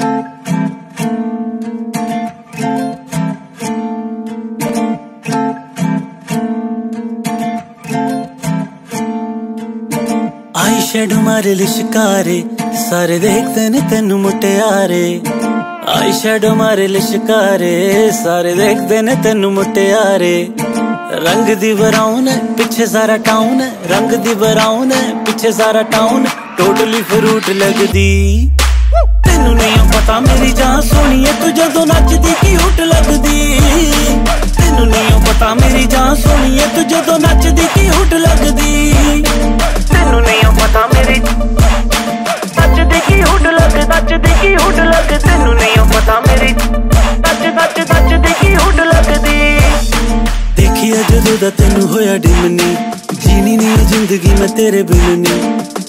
Eye shadow मारे लिशकारे सारे देखते ने तेन मुटियारे। आई शेडो मारे लिशकारे सारे देखते ने तेन मुटियारे। रंग दी बराउन है पिछे सारा टाउन है, रंग दी बराउन है पिछे सारा टाउन है, टोटली फ्रूट लगदी। तेनू नहीं पता मेरी जान सोनी है, तू जदों नचदी क्यूट लगदी। तेनू नहीं पता मेरी जान सोनी है, तू जदों नचदी क्यूट लगदी। तेनू नहीं पता मेरी नचदी क्यूट लगदी, नचदी क्यूट लगदी। तेनू नहीं पता मेरी नचदी क्यूट लगदी। जदों दा तेनू होया डिमनी, जीनी नी जिंदगी मैं तेरे बिन नी,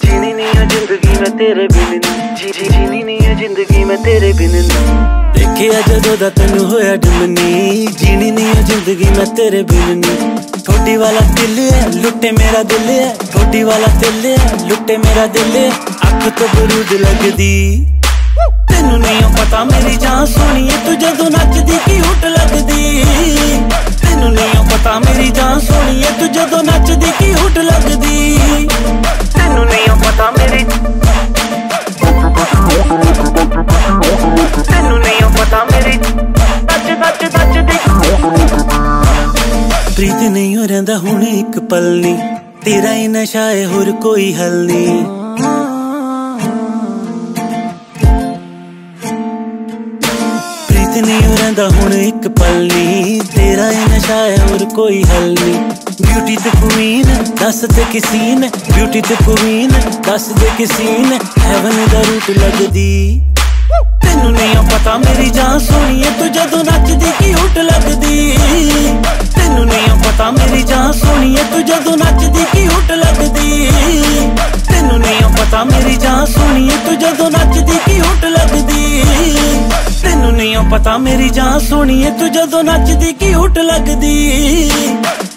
जीनी नी जिंदगी मैं तेरे बिन नी, जीनी नी जिंदगी मैं तेरे बिन नी। देखिया जदों दा तेनू होया डिमनी, जीनी नी जिंदगी मैं तेरे बिन नी। थोड़ी वाला दिल है लुटे मेरा दिल है, थोड़ी वाला दिल है लुटे मेरा दिल है, अख तो बरूद लगदी। तेनू नहीं पता मेरी जान सोनी है, तू जदों नचदी क्यूट लगदी। तेनू नहीं पता मेरी जान सोनी है, तू जदों नचदी क्यूट लगदी। तेनू नहीं पता मेरी, तेनू नहीं पता मेरी प्रीत नहीं हो रहा हुण एक पल नी, तेरा ही नशा है होर कोई हल नहीं। नहीं रहा हूं एक पल नी, तेरा ही नशा है और कोई हल नहीं। ब्यूटी तो क्वीन दस दे किसी ने, ब्यूटी तो क्वीन दस दे किसी ने, हेवन दा रूट लगदी। तेनू नहीं पता मेरी जान सोनी है, तू जदों नचदी क्यूट लगदी। तेनू नहीं पता मेरी जान सोनी है, तू जदों नचदी क्यूट लगदी। तेनू नहीं पता मेरी जान सोनी है, तू जदों नचदी क्यूट लगदी। तेनू नहीं पता मेरी जान सोनी है, तू जदों नचदी क्यूट लगदी।